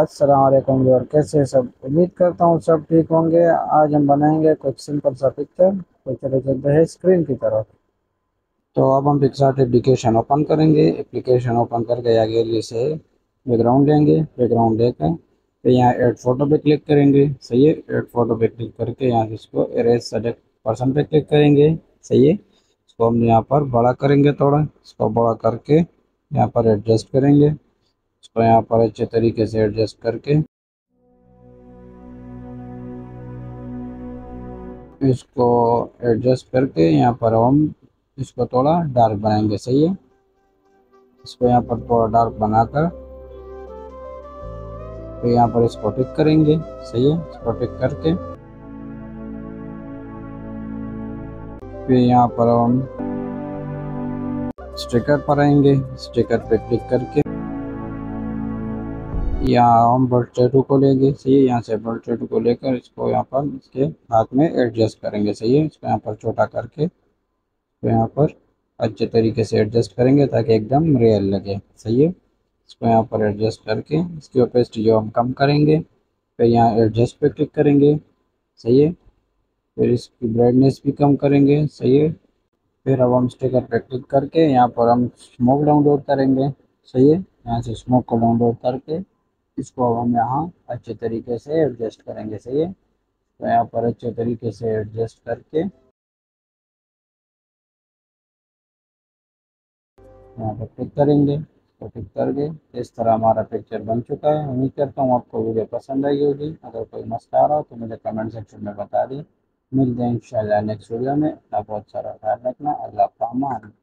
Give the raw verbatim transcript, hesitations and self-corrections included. अस्सलाम वालेकुम और कैसे सब, उम्मीद करता हूँ सब ठीक होंगे। आज हम बनाएंगे कुछ सिंपल सा पिक्चर। तो चले चलते हैं स्क्रीन की तरफ। तो अब हम पिक्सआर्ट एप्लीकेशन ओपन करेंगे। एप्लीकेशन ओपन करके या गैलरी से बैकग्राउंड लेंगे। बैकग्राउंड लेकर तो यहाँ ऐड फोटो पे क्लिक करेंगे। सही है, ऐड फोटो पे क्लिक करके यहाँ इसको इरेज सेलेक्ट पर्सन पे क्लिक करेंगे। सही है, इसको हम यहाँ पर बड़ा करेंगे थोड़ा। इसको बड़ा करके यहाँ पर एडजस्ट करेंगे। इसको यहाँ पर अच्छे तरीके से एडजस्ट करके इसको एडजस्ट करके यहाँ पर हम इसको थोड़ा डार्क बनाएंगे। सही है, इसको यहाँ पर थोड़ा डार्क बनाकर तो यहाँ पर इसको टिक करेंगे। सही है, इसको टिक करके फिर यहाँ पर हम स्टिकर पर आएंगे। स्टिकर पे क्लिक करके यहाँ हम बर्ड टैटू को लेंगे। सही है, यहाँ से बर्ड टैटू को लेकर इसको यहाँ पर इसके हाथ में एडजस्ट करेंगे। सही है, इसको यहाँ पर छोटा करके इसको यहाँ पर अच्छे तरीके से एडजस्ट करेंगे ताकि एकदम रियल लगे। सही है, इसको यहाँ पर एडजस्ट करके इसकी ओपेसिटी जो हम कम करेंगे। फिर यहाँ एडजस्ट पे क्लिक करेंगे। सही है, फिर इसकी ब्राइटनेस भी कम करेंगे। सही है, फिर अब हम स्टिकर पे क्लिक करके यहाँ पर हम स्मोक डाउनलोड करेंगे। सही है, यहाँ से स्मोक को डाउनलोड करके इसको हम यहाँ अच्छे तरीके से एडजस्ट करेंगे। सही है, तो यहाँ पर अच्छे तरीके से एडजस्ट करके यहाँ पर क्लिक करेंगे। इसको क्लिक करके इस तरह हमारा पिक्चर बन चुका है। उम्मीद करता हूँ आपको वीडियो पसंद आई होगी। अगर कोई मसला आ रहा हो तो मुझे कमेंट सेक्शन में बता दें। मिलते हैं इंशाल्लाह नेक्स्ट वीडियो में। अपना बहुत सारा ख्याल रखना। अल्लाह हाफ़िज़।